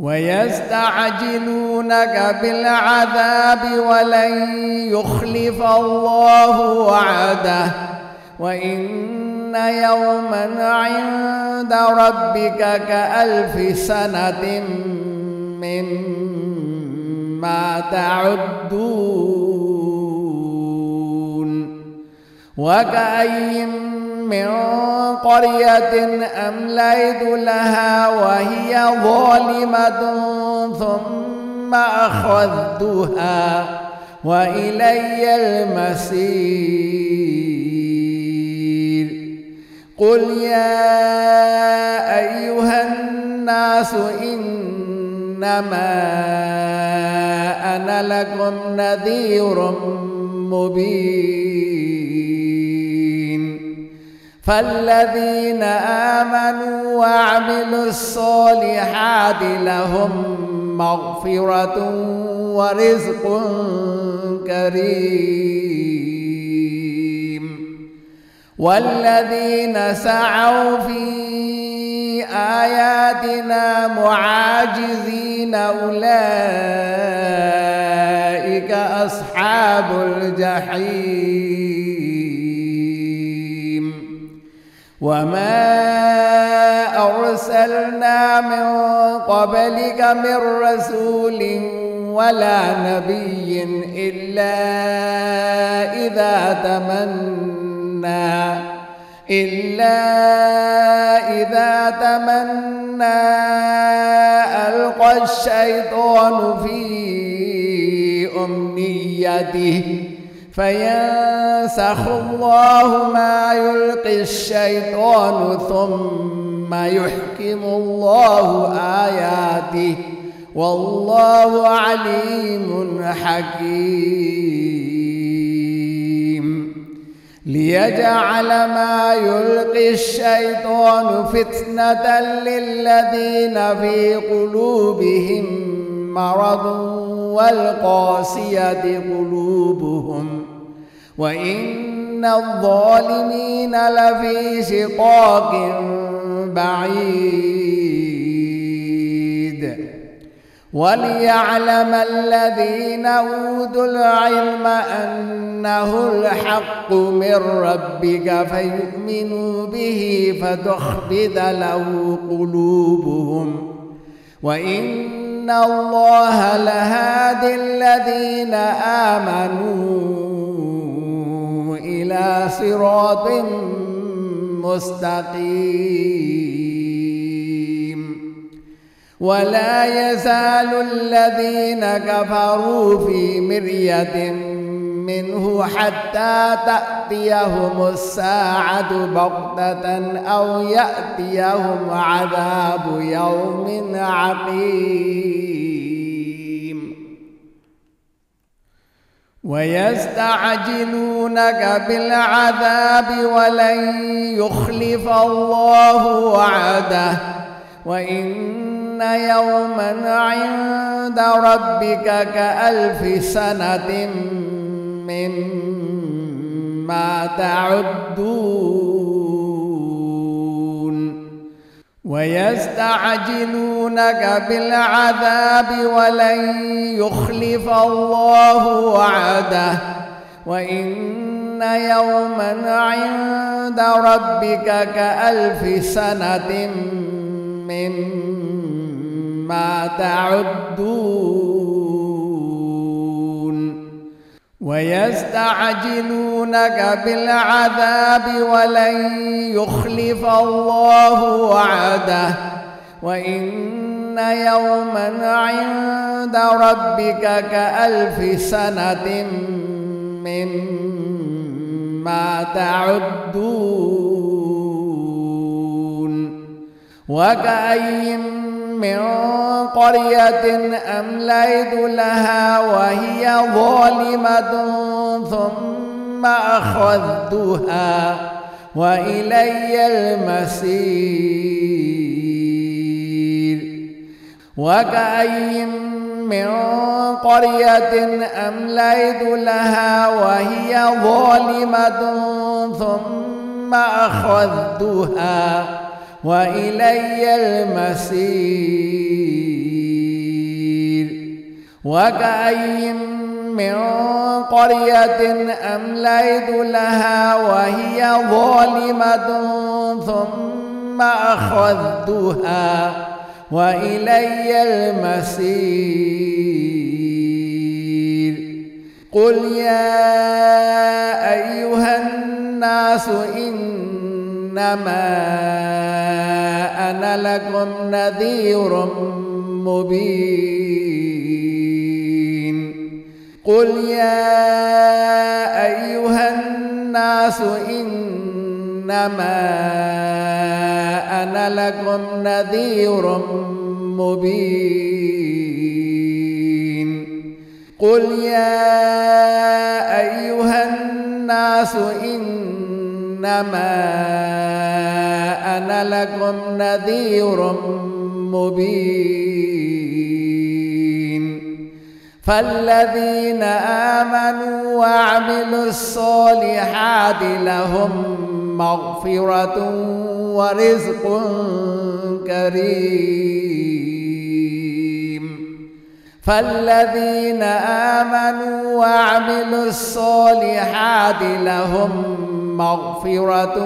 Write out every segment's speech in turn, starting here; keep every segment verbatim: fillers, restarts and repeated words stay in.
ويستعجلونك بالعذاب ولن يخلف الله وعده وإن يوما عند ربك كألف سنة مما تعدون وكأي من قرية أمليت لها وهي ظالمة ثم أخذتها وإلي المصير قل يا أيها الناس إنما أنا لكم نذير مبين فالذين آمنوا وعملوا الصالحات لهم مغفرة ورزق كريم والذين سعوا في آياتنا معاجزين أولئك أصحاب الجحيم وما أرسلنا من قبلك من رسول ولا نبي إلا إذا تمنى إلا إذا تمنى ألقى الشيطان في أمنيته فينسخ الله ما يلقي الشيطان ثم يحكم الله آياته والله عليم حكيم ليجعل ما يلقي الشيطان فتنة للذين في قلوبهم مرض والقاسية قلوبهم وإن الظالمين لفي شقاق بعيد وليعلم الذين أوتوا العلم أنه الحق من ربك فيؤمنوا به فتخبت له قلوبهم وإن الله لهادي الذين آمنوا إلى صراط مستقيم ولا يزال الذين كفروا في مرية منه حتى تأتيهم الساعة بغتة أو يأتيهم عذاب يوم عقيم ويستعجلونك بالعذاب ولن يخلف الله وعده وإن يوما عند ربك كألف سنة مما تعدون ويستعجلونك بالعذاب ولن يخلف الله وعده وإن يوما عند ربك كألف سنة مما ما تعدون ويستعجلونك بالعذاب ولن يخلف الله وعده وإن يوما عند ربك كألف سنة مما تعدون وكأي من قرية أمليت لها وهي ظالمة ثم أخذتها وإلي المصير وكأي من قرية أمليت لها وهي ظالمة ثم أخذتها وإلي المصير وكأي من قرية أمليت لها وهي ظالمة ثم أخذتها وإلي المصير. قل يا أيها الناس إنما أنا لكم نذير مبين. قل يا أيها الناس إنما أنا لكم نذير مبين. قل يا أيها الناس إنما أنا لكم نذير مبين. فالذين آمنوا وعملوا الصالحات لهم مغفرة ورزق كريم. فالذين آمنوا وعملوا الصالحات لهم مغفرة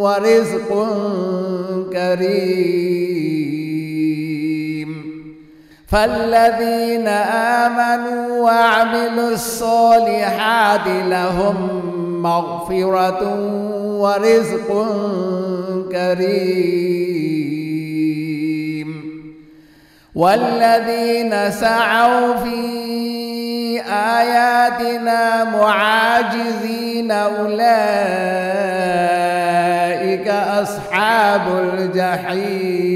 ورزق كريم. فالذين آمنوا وعملوا الصالحات لهم مغفرة ورزق كريم. والذين سعوا في آياتنا معاجزين أولئك أصحاب الجحيم.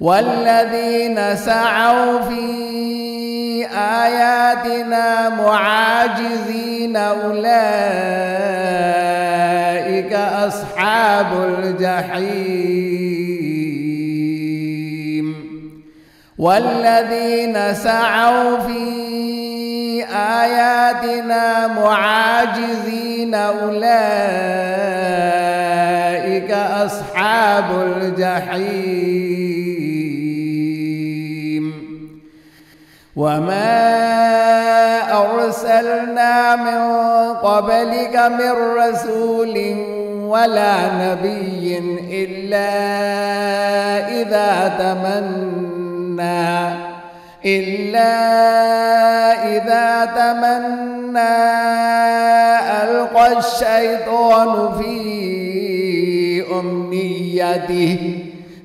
والذين سعوا في آياتنا معاجزين أولئك أصحاب الجحيم. والذين سعوا في آياتنا معاجزين أولئك أصحاب الجحيم. وما أرسلنا من قبلك من رسول ولا نبي إلا إذا تمنى إلا إذا تمنى ألقى الشيطان في أمنيته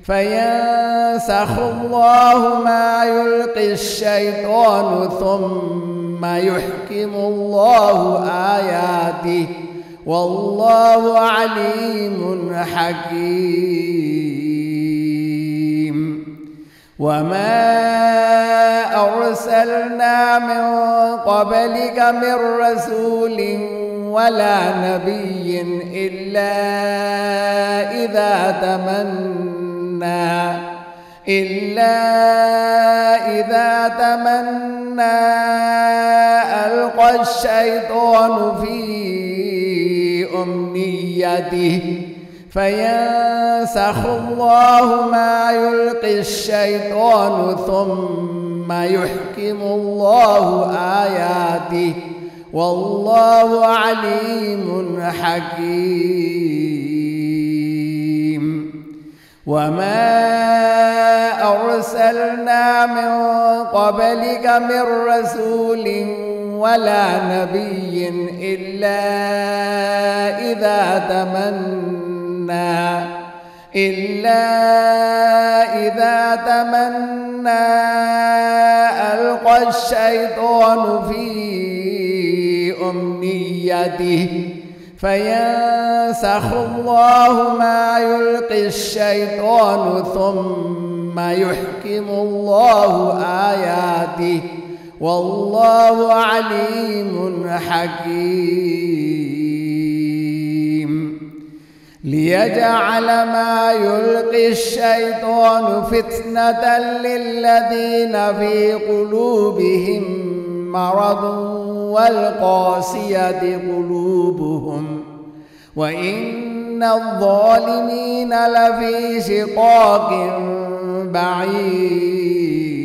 فينسخ الله ما يلقي الشيطان ثم يحكم الله آياته والله عليم حكيم. وما أرسلنا من قبلك من رسول ولا نبي إلا إذا تمنى إلا إذا تمنى ألقى الشيطان في أمنيته فينسخ الله ما يلقي الشيطان ثم يحكم الله آياته والله عليم حكيم. وما أرسلنا من قبلك من رسول ولا نبي إلا إذا تمنى إلا إذا تمنى ألقى الشيطان في أمنيته فينسخ الله ما يلقي الشيطان ثم يحكم الله آياته والله عليم حكيم. ليجعل ما يلقي الشيطان فتنة للذين في قلوبهم مرض والقاسية قلوبهم وإن الظالمين لفي شقاق بعيد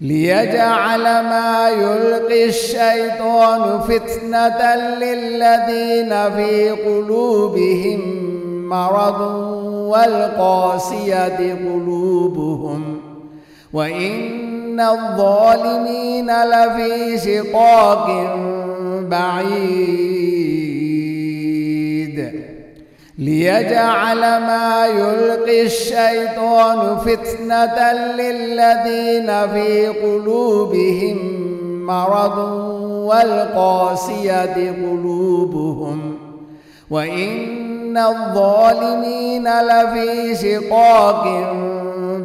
ليجعل ما يلقي الشيطان فتنة للذين في قلوبهم مرض والقاسية قلوبهم وإن الظالمين لفي شقاق بعيد ليجعل ما يلقي الشيطان فتنة للذين في قلوبهم مرض والقاسية قلوبهم وإن الظالمين لفي شقاق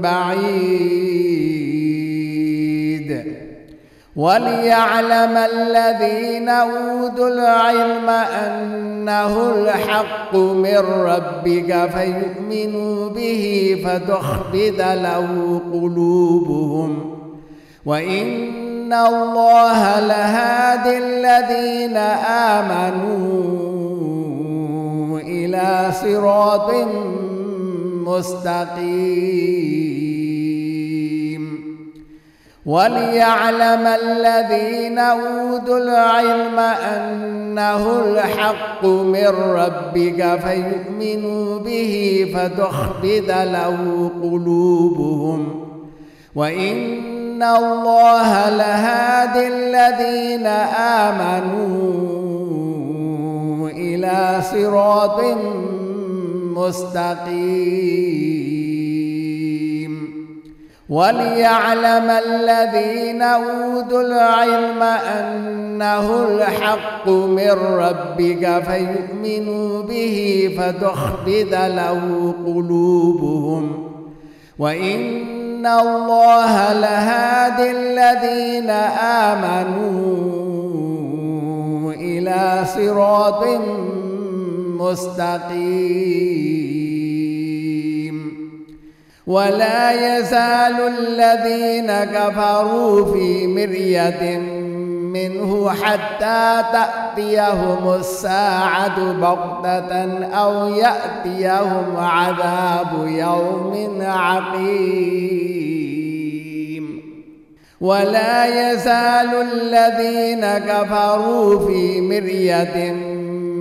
بعيد وليعلم الذين أوتوا العلم أنه الحق من ربك فيؤمنوا به فتخبت له قلوبهم وإن الله لهادي الذين آمنوا إلى صراط مستقيم وليعلم الذين أوتوا العلم أنه الحق من ربك فيؤمنوا به فتخبت له قلوبهم وإن الله لهادي الذين آمنوا إلى صراط مستقيم وليعلم الذين أوتوا العلم أنه الحق من ربك فيؤمنوا به فتخبت له قلوبهم وإن الله لهادي الذين آمنوا إلى صراط مستقيم ولا يزال الذين كفروا في مرية منه حتى تأتيهم الساعة بغتة أو يأتيهم عذاب يوم عقيم ولا يزال الذين كفروا في مرية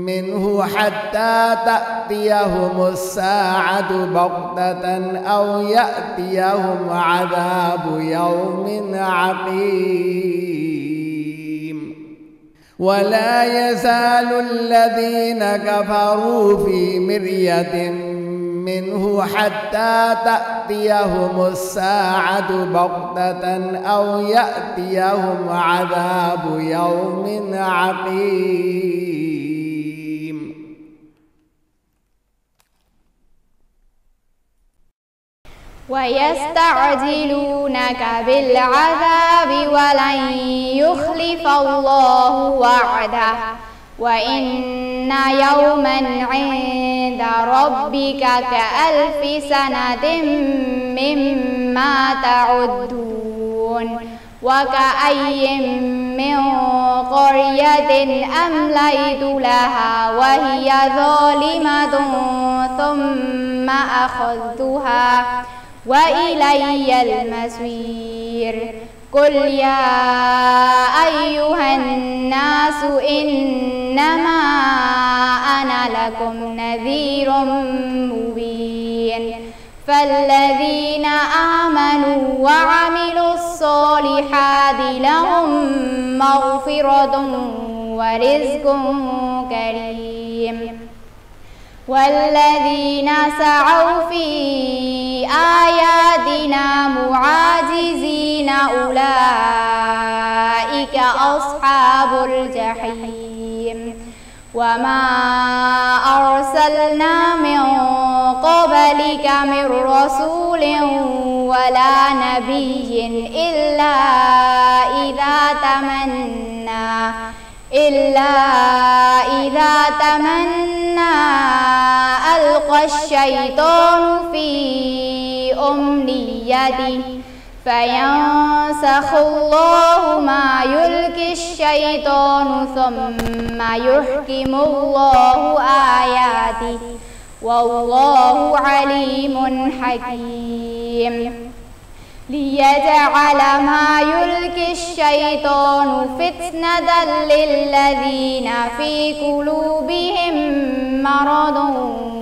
منه حتى تأتيهم الساعة بغتة أو يأتيهم عذاب يوم عقيم ولا يزال الذين كفروا في مرية منه حتى تأتيهم الساعة بغتة أو يأتيهم عذاب يوم عقيم ويستعجلونك بالعذاب ولن يخلف الله وعده وإن يوما عند ربك كألف سنة مما تعدون وكأي من قرية أمليت لها وهي ظالمة ثم أخذتها وإلي المصير قل يا أيها الناس إنما أنا لكم نذير مبين فالذين آمنوا وعملوا الصالحات لهم مغفرة ورزق كريم والذين سعوا في آياتنا معاجزين أولئك أصحاب الجحيم وما أرسلنا من قبلك من رسول ولا نبي إلا إذا تمنى إلا إذا تمنى ألقى الشيطان في أمنيته فينسخ الله ما يلقي الشيطان ثم يحكم الله آياته والله عليم حكيم ليجعل ما يلقي الشيطان فتنة للذين في قلوبهم مرض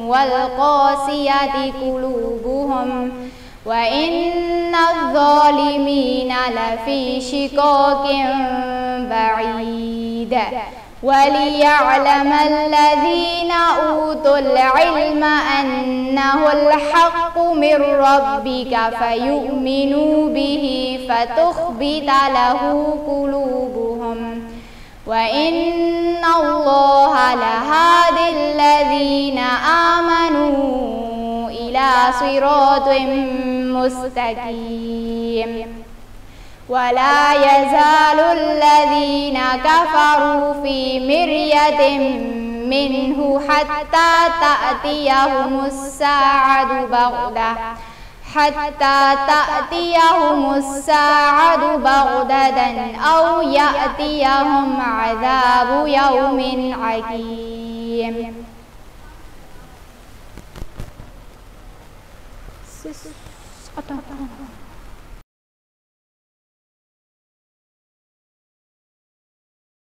والقاسية قلوبهم وإن الظالمين لفي شقاق بعيد وليعلم الذين أوتوا العلم أنه الحق من ربك فيؤمنوا به فتخبت له قلوبهم وإن الله لهادي الذين آمنوا إلى صراط مستقيم ولا يزال الذين كفروا في مرية منه حتى تأتيهم الساعة بغتة حتى تأتيهم الساعة بغتة أو يأتيهم عذاب يوم عقيم.